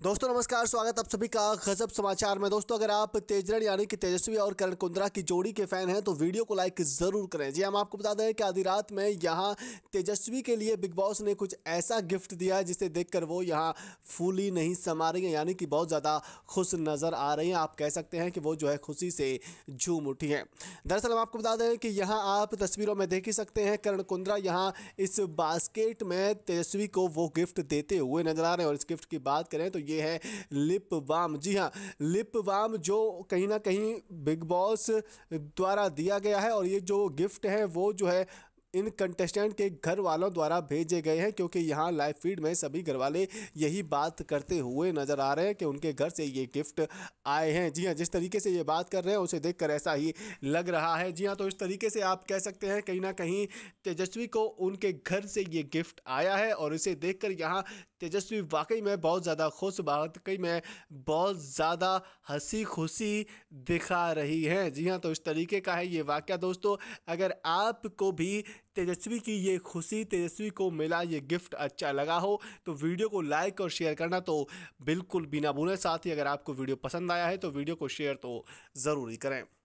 दोस्तों नमस्कार, स्वागत आप सभी का गजब समाचार में। दोस्तों अगर आप तेजरन यानी कि तेजस्वी और करण कुंद्रा की जोड़ी के फैन हैं तो वीडियो को लाइक ज़रूर करें। जी हम आपको बता दें कि आधी रात में यहाँ तेजस्वी के लिए बिग बॉस ने कुछ ऐसा गिफ्ट दिया है जिसे देखकर वो यहाँ फूली नहीं समा रही हैं, यानी कि बहुत ज़्यादा खुश नज़र आ रही हैं। आप कह सकते हैं कि वो जो है खुशी से झूम उठी हैं। दरअसल हम आपको बता दें कि यहाँ आप तस्वीरों में देख ही सकते हैं, करण कुंद्रा यहाँ इस बास्केट में तेजस्वी को वो गिफ्ट देते हुए नजर आ रहे हैं। और इस गिफ्ट की बात करें तो ये है लिप बाम। जी हाँ, लिप बाम जो कहीं ना कहीं बिग बॉस द्वारा दिया गया है। और ये जो गिफ्ट है वो जो है इन कंटेस्टेंट के घर वालों द्वारा भेजे गए हैं, क्योंकि यहाँ लाइव फीड में सभी घर वाले यही बात करते हुए नज़र आ रहे हैं कि उनके घर से ये गिफ्ट आए हैं। जी हाँ, जिस तरीके से ये बात कर रहे हैं उसे देखकर ऐसा ही लग रहा है। जी हाँ, तो इस तरीके से आप कह सकते हैं कहीं ना कहीं तेजस्वी को उनके घर से ये गिफ्ट आया है और इसे देख कर यहाँ तेजस्वी वाकई में बहुत ज़्यादा खुश, वाकई में बहुत ज़्यादा हंसी खुशी दिखा रही है। जी हाँ, तो इस तरीके का है ये वाकया। दोस्तों अगर आपको भी तेजस्वी की ये खुशी, तेजस्वी को मिला ये गिफ्ट अच्छा लगा हो तो वीडियो को लाइक और शेयर करना तो बिल्कुल भी ना भूलें। साथ ही अगर आपको वीडियो पसंद आया है तो वीडियो को शेयर तो ज़रूर ही करें।